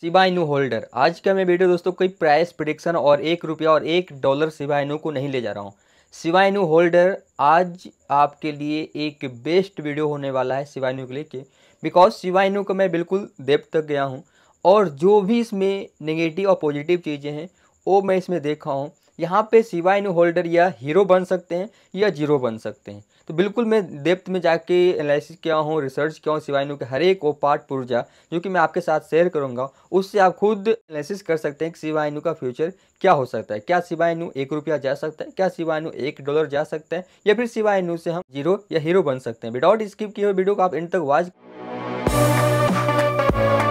Shiba Inu holder. आज का मैं वीडियो दोस्तों कोई प्राइस प्रेडिक्शन और ₹1 और $1 शिबा इनू को नहीं ले जा रहा हूँ। शिबा इनू होल्डर आज आपके लिए एक बेस्ट वीडियो होने वाला है शिबा इनू के लेके, बिकॉज शिबा इनू को मैं बिल्कुल डेप्थ तक गया हूँ और जो भी इसमें नेगेटिव और पॉजिटिव चीज़ें हैं वो मैं इसमें देखा हूँ। यहाँ पे शिबा इनू होल्डर या हीरो बन सकते हैं या जीरो बन सकते हैं, तो बिल्कुल मैं डेप्थ में जाके एनालिसिस किया हूँ, रिसर्च किया हूँ शिबा इनू के हर एक वो पार्ट पुर्जा जो कि मैं आपके साथ शेयर करूँगा। उससे आप खुद एनालिसिस कर सकते हैं कि शिबा इनू का फ्यूचर क्या हो सकता है, क्या शिबा इनू ₹1 जा सकता है, क्या शिबा इनू $1 जा सकता है, या फिर शिबा इनू से हम जीरो या हीरो बन सकते हैं। विदाउट स्किप किए हुए वीडियो को आप एंड तक वॉच।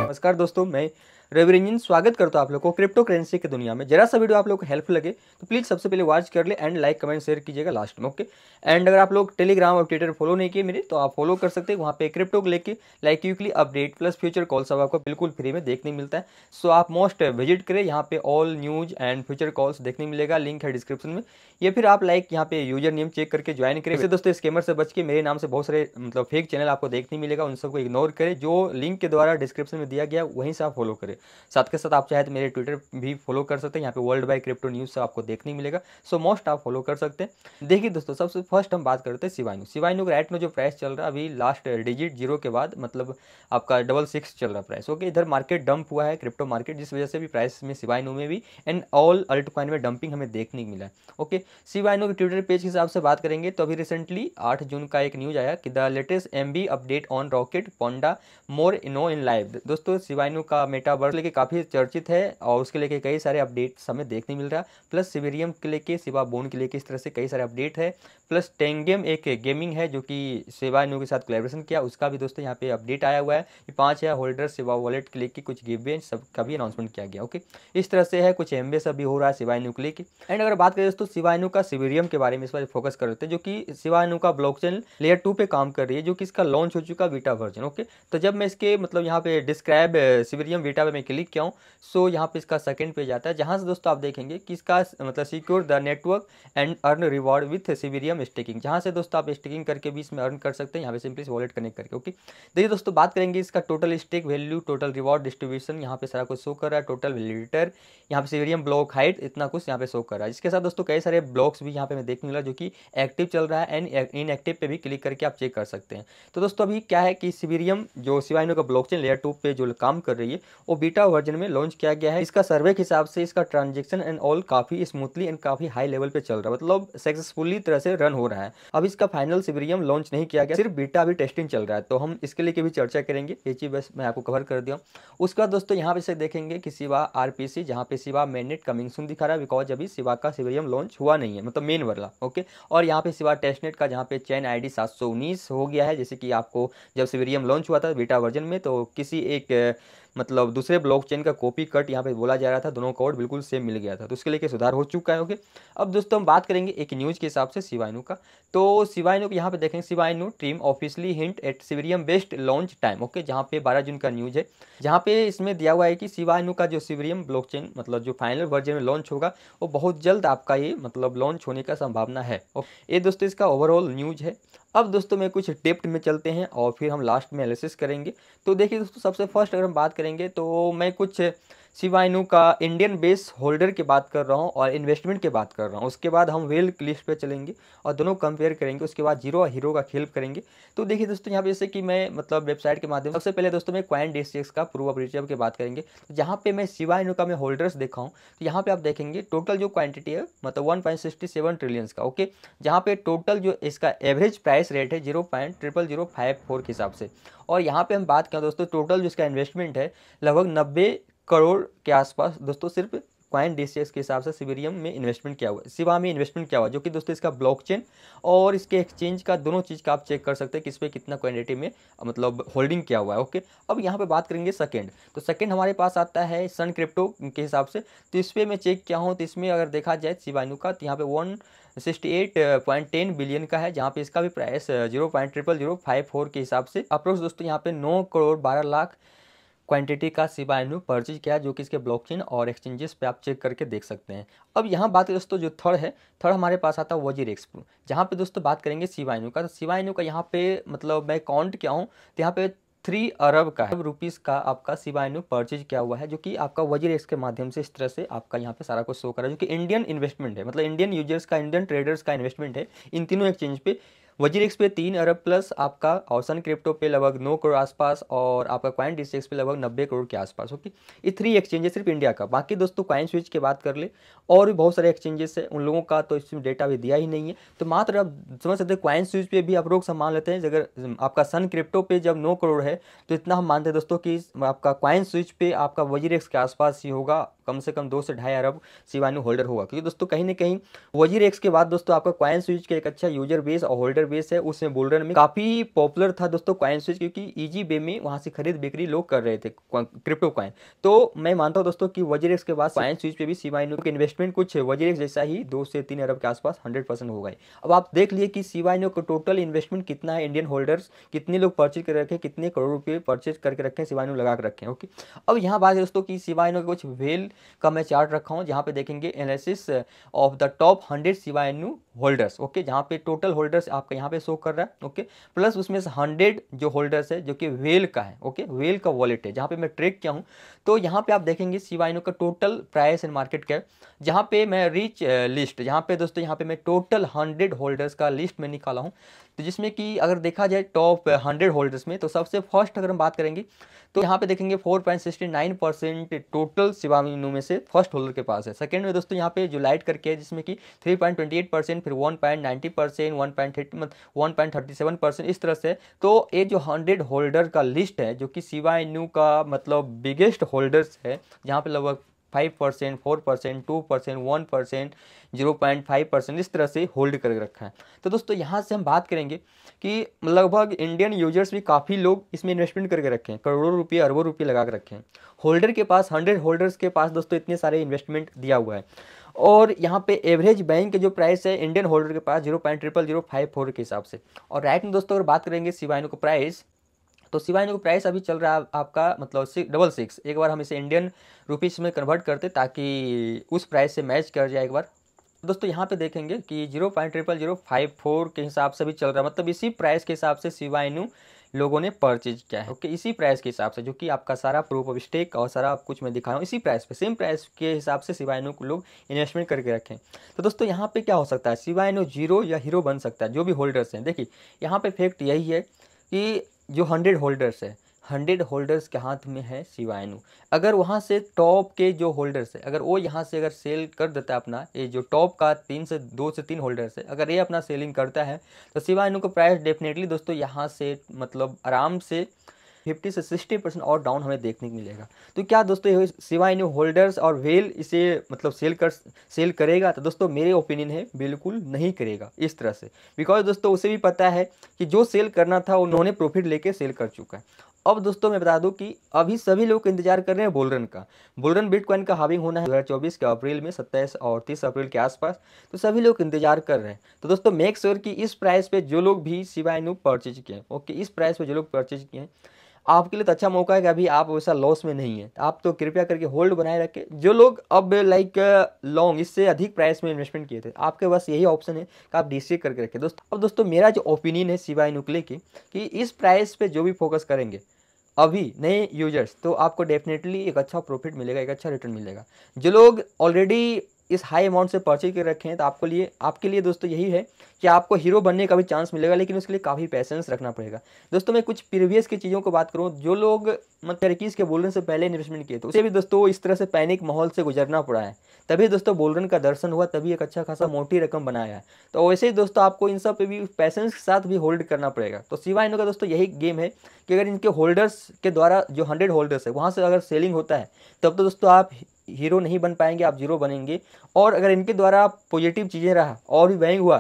नमस्कार दोस्तों, मैं रवि रंजन स्वागत करता हूँ आप लोग को क्रिप्टो करेंसी की दुनिया में। जरा सा वीडियो आप लोग को हेल्पफुल लगे तो प्लीज़ सबसे पहले वॉच कर ले एंड लाइक कमेंट शेयर कीजिएगा लास्ट में, ओके। एंड अगर आप लोग टेलीग्राम और ट्विटर फॉलो नहीं किए मेरे तो आप फॉलो कर सकते हैं। वहाँ पे क्रिप्टो को लेकर like weekly update plus future call सब आपको बिल्कुल फ्री में देखने मिलता है। सो आप मोस्ट विजिट करें, यहाँ पे all news and future calls देखने मिलेगा, लिंक है डिस्क्रिप्शन में, या फिर आप लाइक यहाँ पे यूजर नेम चेक करके ज्वाइन करें। वैसे दोस्तों स्कैमर से बच के मेरे नाम से बहुत सारे मतलब फेक चैनल आपको देखने मिलेगा, उन सबको इग्नोर करें। जो लिंक के द्वारा डिस्क्रिप्शन में दिया गया वहीं से आप फॉलो करें। साथ के साथ आप चाहे तो मेरे ट्विटर भी फॉलो कर सकते हैं, यहाँ पे वर्ल्ड वाइड क्रिप्टो न्यूज़ सब आपको देखने मिलेगा। सो मोस्ट आप फॉलो कर सकते हैं। देखिए दोस्तों, सबसे फर्स्ट हम बात करते हैं शिबा इनू। शिबा इनू का राइट में जो प्राइस चल रहा है अभी लास्ट डिजिट जीरो के बाद मतलब आपका 66 चल रहा है प्राइस, ओके। इधर मार्केट डंप हुआ है क्रिप्टो मार्केट, जिस वजह से भी प्राइस में शिबा इनू में भी एंड ऑल अल्ट कॉइन में डंपिंग हमें देखने को मिला है, ओके। शिबा इनू के ट्विटर पेज के हिसाब से बात करेंगे तो अभी रिसेंटली 8 जून का एक न्यूज़ आया कि the latest MB update on rocket पोंडा मोर इनो इन लाइव। दोस्तों शिबा इनू का मेटावर्स लेके काफ़ी चर्चित है और उसके लेके कई सारे अपडेट्स हमें देखने मिल रहा है, प्लस शिबेरियम के लेके शिबा बोन के लेके इस तरह से कई सारे अपडेट है। प्लस टेंगेम एक गेमिंग है जो कि शिबा इनू के साथ कोलैबोरेशन किया, उसका भी दोस्तों यहाँ पे अपडेट आया हुआ है कि 5000 होल्डर शिबा वॉलेट के लेके कुछ गिवे सब का भी अनाउंसमेंट किया गया, ओके। इस तरह से है कुछ एम्बे सब भी हो रहा है शिबा इनू के लेके। एंड अगर बात करें दोस्तों शिबा इनू का शिबेरियम के बारे में इस बार फोकस करते हैं, जो कि शिबा इनू का ब्लॉकचेन लेयर 2 पे काम कर रही है, जो कि इसका लॉन्च हो चुका बीटा वर्जन, ओके। तो जब मैं इसके मतलब यहाँ पे डिस्क्राइब शिबेरियम बीटा पे मैं क्लिक किया हूँ सो यहाँ पे इसका सेकंड पेज आता है, जहाँ से दोस्तों आप देखेंगे कि इसका मतलब secure the network and earn reward with Shibarium staking, जहाँ से दोस्तों आप स्टेकिंग करके भी इसमें अर्न कर सकते हैं, यहाँ पे सिंपली वॉलेट कनेक्ट करके, ओके। देखिए दोस्तों बात करेंगे इसका total stake value, total reward distribution, यहाँ पे सारा कुछ शो कर रहा है, टोटल वैलिडेटर, यहाँ पे शिबेरियम ब्लॉक हाइट, इतना कुछ यहाँ पे शो कर रहा है। इसके साथ दोस्तों कई सारे ब्लॉक्स भी यहाँ पे मैं देखने मिला जो कि एक्टिव चल रहा है एंड इनएक्टिव पे भी क्लिक करके आप चेक कर सकते हैं। तो दोस्तों अभी क्या है कि शिबेरियम जो शिबा इनू का ब्लॉकचेन लेयर 2 पे जो काम कर रही है वो बीटा वर्जन में लॉन्च किया गया है। इसका सर्वे के हिसाब से इसका ट्रांजैक्शन एंड ऑल काफी स्मूथली एंड काफी हाई लेवल पे चल रहा है, मतलब सक्सेसफुली तरह से रन हो रहा है। अब इसका फाइनल शिबेरियम लॉन्च नहीं किया गया, सिर्फ बीटा अभी टेस्टिंग चल रहा है, तो हम इसके लिए भी चर्चा करेंगे। ये चीज बस मैं आपको कवर कर दिया। उसके बाद दोस्तों यहाँ पे से देखेंगे कि शिबा RPC, जहाँ पे शिबा मेननेट कमिंग सुन दिखा रहा है बिकॉज अभी शिबा का शिबेरियम लॉन्च हुआ नहीं है, मतलब मेन वाला, ओके। और यहाँ पे शिबा टेस्टनेट का जहाँ पे चैन ID 719 हो गया है, जैसे कि आपको जब शिबेरियम लॉन्च हुआ था बीटा वर्जन में तो किसी एक मतलब दूसरे ब्लॉकचेन का कॉपी कट यहाँ पे बोला जा रहा था, दोनों कोड बिल्कुल सेम मिल गया था, तो उसके लेके सुधार हो चुका है, ओके। अब दोस्तों हम बात करेंगे एक न्यूज़ के हिसाब से शिबा इनू का। तो शिबा इनू यहाँ पे देखेंगे Shiba Inu team officially hint at Shibarium best launch time, okay. जहाँ पे 12 जून का न्यूज़ है, जहाँ पे इसमें दिया हुआ है कि शिबा इनू का जो शिबेरियम ब्लॉकचेन मतलब जो फाइनल वर्जन में लॉन्च होगा वो बहुत जल्द आपका ये मतलब लॉन्च होने का संभावना है। ये दोस्तों इसका ओवरऑल न्यूज़ है। अब दोस्तों में कुछ डेप्थ में चलते हैं और फिर हम लास्ट में एनालिसिस करेंगे। तो देखिए दोस्तों सबसे फर्स्ट अगर हम बात करेंगे तो मैं कुछ शिबा इनू का इंडियन बेस होल्डर की बात कर रहा हूँ और इन्वेस्टमेंट की बात कर रहा हूँ। उसके बाद हम वेल लिस्ट पे चलेंगे और दोनों कंपेयर करेंगे, उसके बाद जीरो और हीरो का खेल करेंगे। तो देखिए दोस्तों यहाँ पे जैसे कि मैं मतलब वेबसाइट के माध्यम सबसे पहले दोस्तों मैं CoinDSX का पूर्व परिचय की बात करेंगे, जहाँ पे मैं शिबा इनू का मैं होल्डर्स देखा हूँ तो यहाँ पे आप देखेंगे टोटल जो क्वान्टिटी है मतलब 1.67 ट्रिलियन का, ओके। जहाँ पे टोटल जो इसका एवरेज प्राइस रेट है 0.00054 के हिसाब से, और यहाँ पे हम बात करें दोस्तों टोटल जो इसका इन्वेस्टमेंट है लगभग 90 करोड़ के आसपास दोस्तों सिर्फ CoinDSX के हिसाब से शिबेरियम में इन्वेस्टमेंट किया हुआ, शिबा में इन्वेस्टमेंट किया हुआ, जो कि दोस्तों इसका ब्लॉकचेन और इसके एक्सचेंज का दोनों चीज़ का आप चेक कर सकते हैं किस पे कितना क्वांटिटी में मतलब होल्डिंग किया हुआ है, ओके। अब यहाँ पे बात करेंगे सेकंड, तो सेकंड हमारे पास आता है सन क्रिप्टो के हिसाब से। तो इस पर मैं चेक किया हूँ तो इसमें अगर देखा जाए शिबा इनू का तो यहाँ पे 168.10 बिलियन का है, जहाँ पे इसका भी प्राइस 0.00054 के हिसाब से अप्रोच दोस्तों यहाँ पे 9 करोड़ 12 लाख क्वांटिटी का शिबा इनू परचेज किया, जो कि इसके ब्लॉकचेन और एक्सचेंजेस पे आप चेक करके देख सकते हैं। अब यहाँ बात दोस्तों जो थर्ड है, थर्ड हमारे पास आता है WazirX, जहाँ पे दोस्तों बात करेंगे शिबा इनू का। तो शिबा इनू का यहाँ पे मतलब मैं काउंट किया हूँ तो यहाँ पे 3 अरब का है रुपीस का आपका शिबा इनु परचेज किया हुआ है, जो कि आपका WazirX के माध्यम से इस तरह से आपका यहाँ पे सारा कुछ शो कर रहा है, जो कि इंडियन इन्वेस्टमेंट है, मतलब इंडियन यूजर्स का, इंडियन ट्रेडर्स का इन्वेस्टमेंट है इन तीनों एक्सचेंज पे। WazirX पे 3 अरब प्लस आपका, और सन क्रिप्टो पे लगभग 9 करोड़ आसपास, और आपका कॉइन डिस्ट्रिक्स पे लगभग 90 करोड़ के आसपास। ओके, ये 3 एक्सचेंजेस सिर्फ इंडिया का। बाकी दोस्तों कॉइन स्विच की बात कर ले और भी बहुत सारे एक्सचेंजेस हैं, उन लोगों का तो इसमें डेटा भी दिया ही नहीं है, तो मात्र आप समझ सकते हैं कॉइन स्विच पे भी आप लोग सम्मान लेते हैं। अगर आपका सन क्रिप्टो पे जब 9 करोड़ है तो इतना हम मानते हैं दोस्तों कि आपका कॉइन स्विच पे आपका WazirX के आसपास ही होगा, कम से कम 2 से 2.5 अरब शिबा इनु होल्डर होगा, क्योंकि दोस्तों कहीं ना कहीं WazirX के बाद दोस्तों आपका कॉइन स्विच का एक अच्छा यूजर बेस और होल्डर बेस है। उसमें बुलरन में काफ़ी पॉपुलर था दोस्तों कॉइन स्विच, क्योंकि इजी वे में वहाँ से खरीद बिक्री लोग कर रहे थे क्रिप्टो कॉइन। तो मैं मानता हूँ दोस्तों कि WazirX के बाद कॉइन स्विच पे भी शिबा इनु के इन्वेस्टमेंट कुछ है WazirX जैसा ही 2 से 3 अरब के आसपास 100% होगा। अब आप देख लिए कि शिबा इनु का टोटल इन्वेस्टमेंट कितना है, इंडियन होल्डर्स कितने लोग परचेज कर रखे, कितने करोड़ रुपये परचेज करके रखें, शिबा इनु लगा कर रखें। ओके, अब यहाँ बात है दोस्तों कि शिबा इनु के कुछ वेल का मैं चार्ट रखा हूँ, जहाँ पे देखेंगे analysis of the top 100 Shiba Inu holders. Okay, जहाँ पे टोटल होल्डर्स आपका यहाँ पे शो कर रहा है। ओके, प्लस उसमें से 100 जो होल्डर्स है जो कि वेल का है। ओके, वेल का वॉलेट है, जहाँ पे मैं ट्रेक किया हूँ। तो यहाँ पे आप देखेंगे शिबा इनु का total price and market cap, जहाँ पे मैं रिच लिस्ट, यहाँ पे दोस्तों यहाँ पे मैं टोटल 100 होल्डर्स का लिस्ट में निकाला हूँ। तो जिसमें कि अगर देखा जाए टॉप 100 होल्डर्स में, तो सबसे फर्स्ट अगर हम बात करेंगे तो यहाँ पे देखेंगे 4.69% टोटल शिबा इनु में से फर्स्ट होल्डर के पास है। सेकंड में दोस्तों यहाँ पे जो लाइट करके है, जिसमें कि 3.28%, फिर 1.90%, 1.37%, इस तरह से। तो ये जो 100 होल्डर का लिस्ट है, जो कि शिबा इनु का मतलब बिगेस्ट होल्डर्स है, जहाँ पे लगभग 5%, 4%, 2%, 1%, 0.5% इस तरह से होल्ड करके रखा है। तो दोस्तों यहाँ से हम बात करेंगे कि लगभग इंडियन यूजर्स भी काफ़ी लोग इसमें इन्वेस्टमेंट करके रखे हैं, करोड़ों रुपये, अरबों रुपये लगा के रखे हैं। होल्डर के पास, 100 होल्डर्स के पास दोस्तों इतने सारे इन्वेस्टमेंट दिया हुआ है। और यहाँ पे एवरेज बैंक के जो प्राइस है इंडियन होल्डर के पास 0.00054 के हिसाब से। और राइट में दोस्तों अगर बात करेंगे शिबा इनु का प्राइस, तो शिबा इनु का प्राइस अभी चल रहा है आपका मतलब 666। एक बार हम इसे इंडियन रुपीस में कन्वर्ट करते ताकि उस प्राइस से मैच कर जाए एक बार। दोस्तों यहाँ पे देखेंगे कि 0.00054 के हिसाब से भी चल रहा है, मतलब इसी प्राइस के हिसाब से शिबा इनु लोगों ने परचेज किया है। ओके, इसी प्राइस के हिसाब से, जो कि आपका सारा प्रूफ ऑफ स्टेक और सारा कुछ मैं दिखा रहा हूँ, इसी प्राइस पे, सेम प्राइस के हिसाब से शिबा इनु को लोग इन्वेस्टमेंट करके रखें। तो दोस्तों यहाँ पे क्या हो सकता है, शिबा इनु जीरो या हीरो बन सकता है जो भी होल्डर्स हैं। देखिए यहाँ पे फैक्ट यही है कि जो 100 होल्डर्स है, 100 होल्डर्स के हाथ में है शिबा इनु। अगर वहाँ से टॉप के जो होल्डर्स है, अगर वो यहाँ से अगर सेल कर देता है अपना, ये जो टॉप का 2 से 3 होल्डर्स है, अगर ये अपना सेलिंग करता है तो शिबा इनु का प्राइस डेफिनेटली दोस्तों यहाँ से मतलब आराम से 50 से 60% और डाउन हमें देखने को मिलेगा। तो क्या दोस्तों ये शिबा इनु होल्डर्स और वेल इसे मतलब सेल करेगा? तो दोस्तों मेरे ओपिनियन है बिल्कुल नहीं करेगा इस तरह से, बिकॉज दोस्तों उसे भी पता है कि जो सेल करना था उन्होंने प्रॉफिट लेके सेल कर चुका है। अब दोस्तों मैं बता दूं कि अभी सभी लोग इंतजार कर रहे हैं बुलरन का। बुलरन बिटकॉइन का हाविंग होना है 2024 के अप्रैल में, 27 और 30 अप्रैल के आसपास, तो सभी लोग इंतजार कर रहे हैं। तो दोस्तों मेक श्योर कि इस प्राइस पे जो लोग भी शिबा इनु परचेज किए हैं, ओके, इस प्राइस पे जो लोग परचेज किए हैं, आपके लिए तो अच्छा मौका है कि अभी आप वैसा लॉस में नहीं है, आप तो कृपया करके होल्ड बनाए रखें। जो लोग अब लॉन्ग इससे अधिक प्राइस में इन्वेस्टमेंट किए थे, आपके पास यही ऑप्शन है कि आप डीसी करके रखें दोस्तों। अब दोस्तों मेरा जो ओपिनियन है शिबा इनु के कि इस प्राइस पे जो भी फोकस करेंगे अभी नए यूजर्स, तो आपको डेफिनेटली एक अच्छा प्रॉफिट मिलेगा, एक अच्छा रिटर्न मिलेगा। जो लोग ऑलरेडी इस हाई अमाउंट से परचेज कर रखे हैं, तो आपके लिए दोस्तों यही है कि आपको हीरो बनने का भी चांस मिलेगा, लेकिन उसके लिए काफ़ी पैसेंस रखना पड़ेगा। दोस्तों मैं कुछ प्रीवियस की चीज़ों को बात करूँ, जो लोग WazirX के बुलरन से पहले इन्वेस्टमेंट किए, तो उसे भी दोस्तों इस तरह से पैनिक माहौल से गुजरना पड़ा है, तभी दोस्तों बुलरन का दर्शन हुआ, तभी एक अच्छा खासा मोटी रकम बनाया है। तो वैसे ही दोस्तों आपको इन सब पे भी पैसेंस के साथ भी होल्ड करना पड़ेगा। तो शिबा इनु का दोस्तों यही गेम है कि अगर इनके होल्डर्स के द्वारा जो 100 होल्डर्स है वहाँ से अगर सेलिंग होता है, तब तो दोस्तों आप हीरो नहीं बन पाएंगे, आप जीरो बनेंगे। और अगर इनके द्वारा पॉजिटिव चीज़ें रहा और भी बैंक हुआ,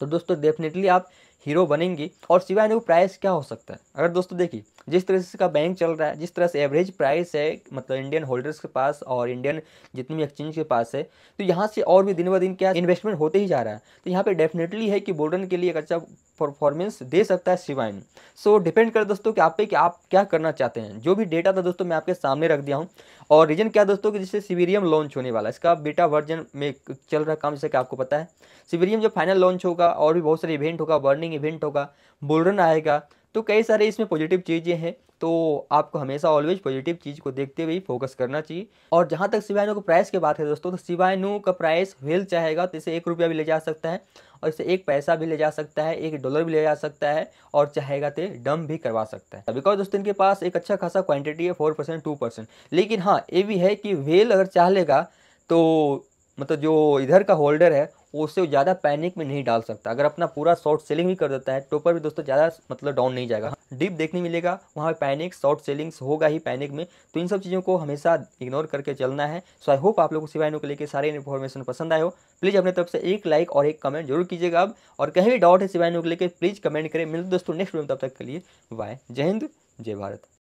तो दोस्तों डेफिनेटली आप हीरो बनेंगे। और शिबा इनु का प्राइस क्या हो सकता है, अगर दोस्तों देखिए जिस तरह से इसका बैंक चल रहा है, जिस तरह से एवरेज प्राइस है मतलब इंडियन होल्डर्स के पास और इंडियन जितनी भी एक्सचेंज के पास है, तो यहाँ से और भी दिन ब दिन क्या इन्वेस्टमेंट होते ही जा रहा है। तो यहाँ पे डेफिनेटली है कि बुलरन के लिए एक अच्छा परफॉर्मेंस दे सकता है शिबा इनु। सो डिपेंड कर दोस्तों कि आप पे कि आप क्या करना चाहते हैं। जो भी डेटा था दोस्तों मैं आपके सामने रख दिया हूँ, और रीजन क्या दोस्तों कि जिससे शिबेरियम लॉन्च होने वाला है, इसका बीटा वर्जन में चल रहा काम, जैसे कि आपको पता है शिबेरियम जब फाइनल लॉन्च होगा और भी बहुत सारे इवेंट होगा, बर्निंग इवेंट होगा, बुलरन आएगा, तो तो कई सारे इसमें पॉजिटिव चीज़ें हैं, तो आपको हमेशा ऑलवेज पॉजिटिव चीज़ को देखते हुए ही फोकस करना चाहिए। और जहाँ तक शिबा इनु के प्राइस की बात है दोस्तों, तो शिबा इनु का प्राइस हिल चाहेगा तो इसे ₹1 भी ले जा सकता है और इसे $1 भी ले जा सकता है, $1 भी ले जा सकता है और चाहेगा तो डम भी करवा सकता है। बिकॉज दोस्तों इनके पास एक अच्छा खासा क्वान्टिटी है 4%, 2%। लेकिन हाँ ये भी है कि वेल अगर चाह लेगा तो मतलब जो इधर का होल्डर है वो उससे ज़्यादा पैनिक में नहीं डाल सकता। अगर अपना पूरा शॉर्ट सेलिंग भी कर देता है टोपर भी दोस्तों ज़्यादा मतलब डाउन नहीं जाएगा, डीप देखने मिलेगा वहाँ पे पैनिक शॉर्ट सेलिंग्स होगा ही पैनिक में। तो इन सब चीज़ों को हमेशा इग्नोर करके चलना है। सो आई होप आप लोगों को शिबा इनु को लेकर सारे इन्फॉर्मेशन पसंद आए हो। प्लीज़ अपने तरफ से एक लाइक और एक कमेंट जरूर कीजिएगा अब, और कहीं भी डाउट है शिबा इनु को लेकर प्लीज़ कमेंट करें। मिलते दोस्तों नेक्स्ट वीडियो, तब तक के लिए बाय, जय हिंद, जय भारत।